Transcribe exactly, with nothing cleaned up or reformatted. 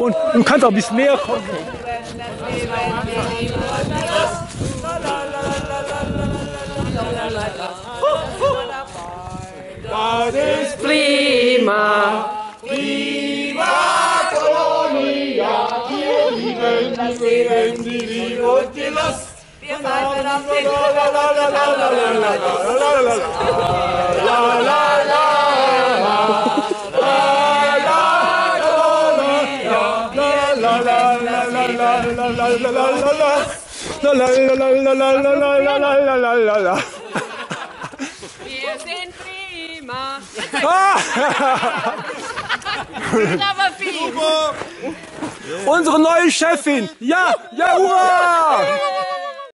und du kannst auch ein bisschen näher kommen. Das ist prima, prima Colonia, wir lieben, wir lieben die Liebe und die Lust. Wir pfeifen auf den Lalalala. Wir sind prima. Unsere neue Chefin. Ja, ja, hurra!